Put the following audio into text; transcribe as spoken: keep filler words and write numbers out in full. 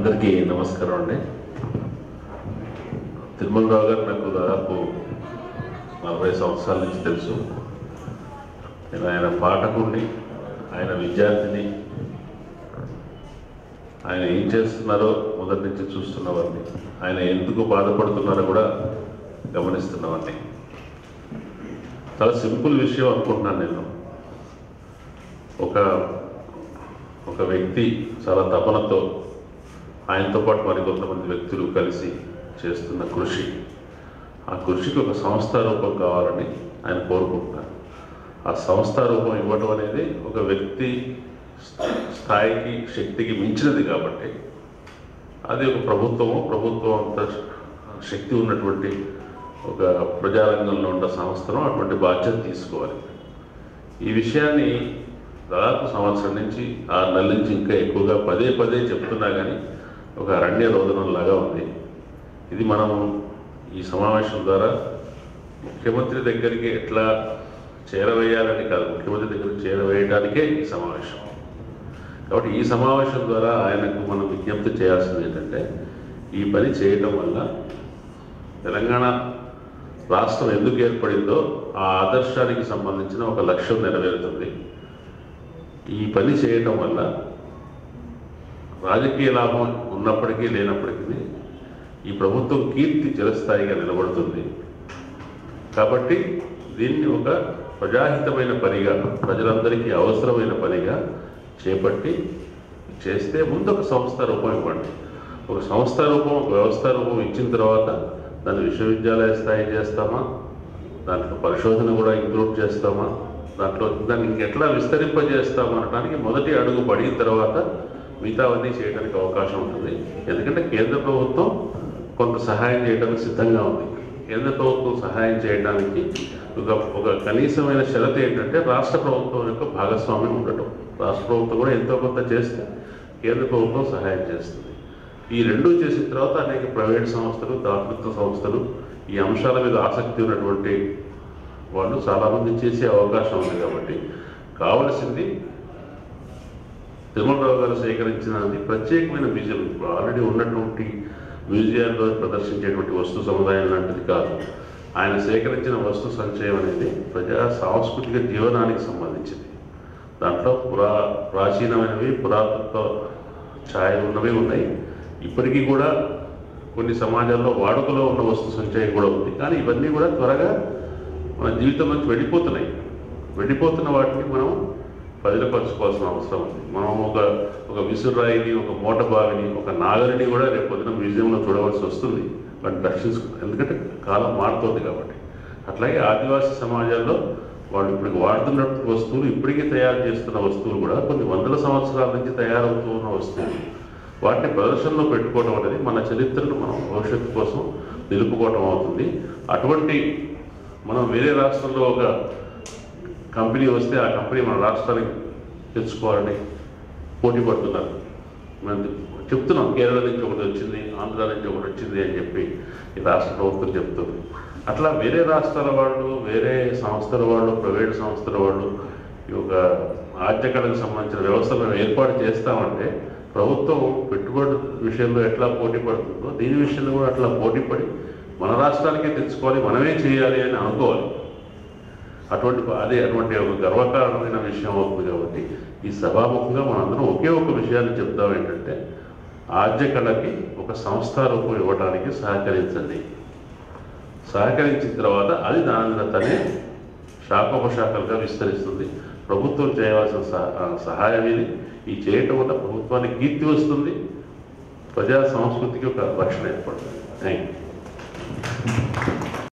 అందరికీ నమస్కారం అండి. తిరుమలరావు గారు నాకు దాదాపు నలభై సంవత్సరాల నుంచి తెలుసు. నేను ఆయన పాఠకుడిని, ఆయన విద్యార్థిని, ఆయన ఏం చేస్తున్నారో మొదటి నుంచి చూస్తున్నవాడిని, ఆయన ఎందుకు బాధపడుతున్నారో కూడా గమనిస్తున్నవాడిని. చాలా సింపుల్ విషయం అనుకుంటున్నాను నేను. ఒక ఒక వ్యక్తి చాలా తపనతో, ఆయనతో పాటు మరికొంతమంది వ్యక్తులు కలిసి చేస్తున్న కృషి, ఆ కృషికి ఒక సంస్థా రూపం కావాలని ఆయన కోరుకుంటున్నారు. ఆ సంస్థా రూపం ఇవ్వడం అనేది ఒక వ్యక్తి స్థాయికి, శక్తికి మించినది కాబట్టి అది ఒక ప్రభుత్వము, ప్రభుత్వం అంత శక్తి ఉన్నటువంటి ఒక ప్రజారంగంలో ఉన్న సంస్థను అటువంటి బాధ్యత తీసుకోవాలి. ఈ విషయాన్ని దాదాపు సంవత్సరం నుంచి, ఆరు నెలల నుంచి ఇంకా ఎక్కువగా పదే పదే చెప్తున్నా కానీ ఒక అరణ్య రోదనంలాగా ఉంది ఇది. మనం ఈ సమావేశం ద్వారా ముఖ్యమంత్రి దగ్గరికి ఎట్లా చేరవేయాలని కాదు, ముఖ్యమంత్రి దగ్గరికి చేరవేయడానికే ఈ సమావేశం. కాబట్టి ఈ సమావేశం ద్వారా ఆయనకు మనం విజ్ఞప్తి చేయాల్సింది ఏంటంటే, ఈ పని చేయడం వల్ల తెలంగాణ రాష్ట్రం ఎందుకు ఏర్పడిందో ఆ ఆదర్శానికి సంబంధించిన ఒక లక్ష్యం నెరవేరుతుంది. ఈ పని చేయడం వల్ల రాజకీయ లాభం ఉన్నప్పటికీ లేనప్పటికీ ఈ ప్రభుత్వం కీర్తి చిరస్థాయిగా నిలబడుతుంది. కాబట్టి దీన్ని ఒక ప్రజాహితమైన పనిగా, ప్రజలందరికీ అవసరమైన పనిగా చేపట్టి చేస్తే ముందు ఒక సంస్థా రూపం ఇవ్వండి. ఒక సంస్థా రూపం, ఒక వ్యవస్థా రూపం ఇచ్చిన తర్వాత దాన్ని విశ్వవిద్యాలయ స్థాయి చేస్తామా, దాంట్లో పరిశోధన కూడా ఇంక్లూడ్ చేస్తామా, దాంట్లో దాన్ని ఇంకెట్లా విస్తరింపజేస్తాం అనడానికి మొదటి అడుగు పడిన తర్వాత మిగతావన్నీ చేయడానికి అవకాశం ఉంటుంది. ఎందుకంటే కేంద్ర ప్రభుత్వం కొంత సహాయం చేయడానికి సిద్ధంగా ఉంది. కేంద్ర ప్రభుత్వం సహాయం చేయడానికి ఒక ఒక కనీసమైన షరతు ఏంటంటే రాష్ట్ర ప్రభుత్వం యొక్క భాగస్వామ్యం ఉండటం. రాష్ట్ర ప్రభుత్వం కూడా ఎంతో కొంత చేస్తే కేంద్ర ప్రభుత్వం సహాయం చేస్తుంది. ఈ రెండు చేసిన తర్వాత అనేక ప్రైవేట్ సంస్థలు, దాతృత్వ సంస్థలు ఈ అంశాల మీద ఆసక్తి ఉన్నటువంటి వాళ్ళు చాలామంది చేసే అవకాశం ఉంది. కాబట్టి కావలసింది తిరుమలరావు గారు సేకరించినది ప్రత్యేకమైన మ్యూజియం. ఇప్పుడు ఆల్రెడీ ఉన్నటువంటి మ్యూజియాల్లో ప్రదర్శించేటువంటి వస్తు సముదాయం లాంటిది కాదు. ఆయన సేకరించిన వస్తు సంచయం అనేది ప్రజా సాంస్కృతిక జీవనానికి సంబంధించింది. దాంట్లో పురా ప్రాచీనమైనవి, పురాతత్వ ఛాయలు ఉన్నవి ఉన్నాయి. ఇప్పటికీ కూడా కొన్ని సమాజాల్లో వాడుకలో ఉన్న వస్తు సంచయం కూడా ఉంది. కానీ ఇవన్నీ కూడా త్వరగా మన జీవితంలోంచి వెళ్ళిపోతున్నాయి. వెళ్ళిపోతున్న వాటిని మనం పదిలపరచుకోవాల్సిన అవసరం ఉంది. మనం ఒక ఒక విసురాయిని, ఒక మోట బావిని, ఒక నాగరిని కూడా రేపు పొద్దున మ్యూజియంలో చూడవలసి వస్తుంది. వాటిని రక్షించు, ఎందుకంటే కాలం మారుతుంది కాబట్టి. అట్లాగే ఆదివాసీ సమాజాల్లో వాళ్ళు ఇప్పటికి వాడుతున్న వస్తువులు, ఇప్పటికీ తయారు చేస్తున్న వస్తువులు కూడా కొన్ని వందల సంవత్సరాల నుంచి తయారవుతూ ఉన్న వస్తువులు, వాటిని ప్రదర్శనలో పెట్టుకోవడం అనేది మన చరిత్రను మనం భవిష్యత్తు కోసం నిలుపుకోవడం అవుతుంది. అటువంటి మనం వేరే రాష్ట్రంలో ఒక కంపెనీ వస్తే ఆ కంపెనీ మన రాష్ట్రానికి తెచ్చుకోవాలని పోటీ పడుతున్నారు. మనం చెప్తున్నాం, కేరళ నుంచి ఒకటి వచ్చింది, ఆంధ్ర నుంచి ఒకటి వచ్చింది అని చెప్పి ఈ రాష్ట్ర ప్రభుత్వం చెప్తుంది. అట్లా వేరే రాష్ట్రాల వాళ్ళు, వేరే సంస్థల వాళ్ళు, ప్రైవేట్ సంస్థల వాళ్ళు ఈ యొక్క ఆర్థికలకు సంబంధించిన వ్యవస్థలను ఏర్పాటు చేస్తామంటే ప్రభుత్వం పెట్టుబడి విషయంలో ఎట్లా పోటీ పడుతుందో దీని విషయంలో కూడా అట్లా పోటీ పడి మన రాష్ట్రానికే తెచ్చుకోవాలి, మనమే చేయాలి అని అనుకోవాలి. అటువంటి అదే అటువంటి ఒక గర్వకారణమైన విషయం అవుతుంది. కాబట్టి ఈ సభాముఖంగా మనందరం ఒకే ఒక విషయాన్ని చెప్తాం ఏంటంటే, ఆద్యకళకి ఒక సంస్థా రూపం ఇవ్వడానికి సహకరించండి. సహకరించిన తర్వాత అది దానిలో తనే శాఖోపశాఖలుగా విస్తరిస్తుంది. ప్రభుత్వం చేయవలసిన సహాయం ఇది. ఈ చేయటం వల్ల ప్రభుత్వానికి కీర్తి వస్తుంది, ప్రజా సంస్కృతికి ఒక రక్షణ ఏర్పడుతుంది. Thank you.